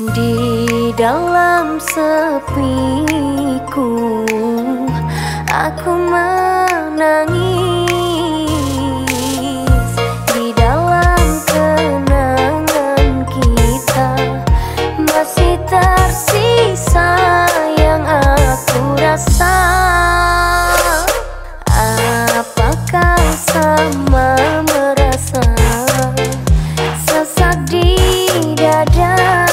Di dalam sepiku aku menangis, di dalam kenangan kita masih tersisa yang aku rasa. Apakah sama merasa sesak di dada?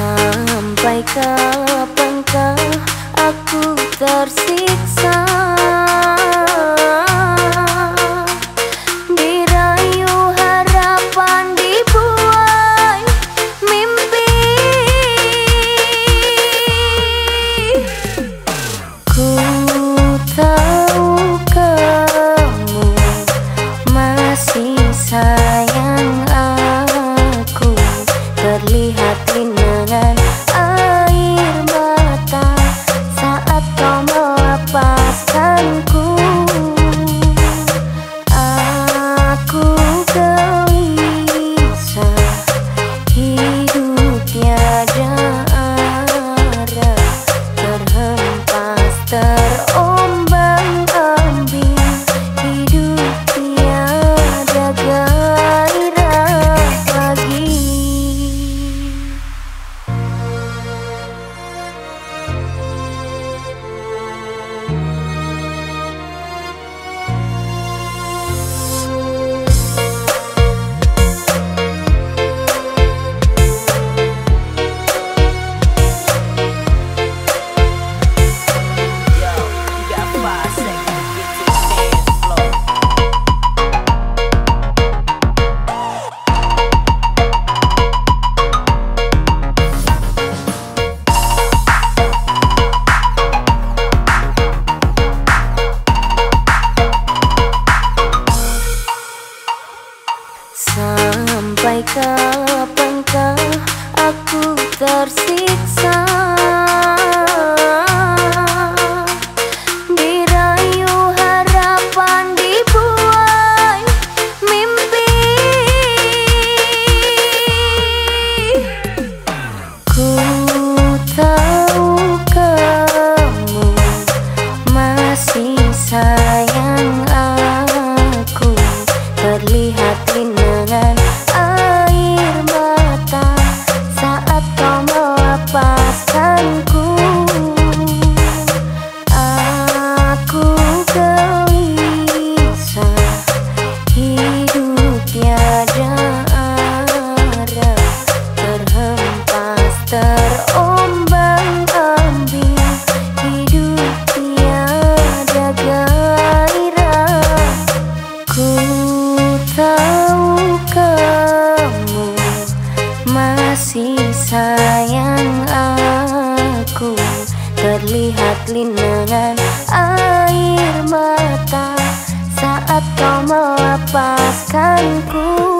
Sampai kapankah aku tersiksa, dirayu harapan, dibuai mimpi. Ku tahu kamu masih sayang aku, terlihat linangan air mata saat kau melepaskanku. Aku gelisah, hidup tiada arah, terhempas terombang-ambing, hidup tiada gairah lagi. Sampai kapankah aku tersiksa, dirayu harapan, dibuai mimpi. Ku tahu kamu masih sayang aku, terlihat linangan air mata saat kau melepaskanku. Aku gelisah, hidup tiada arah, terhempas terombang-ambing, hidup tiada gairah. Tahu kamu masih sayang aku, terlihat linangan air mata saat kau melepaskanku.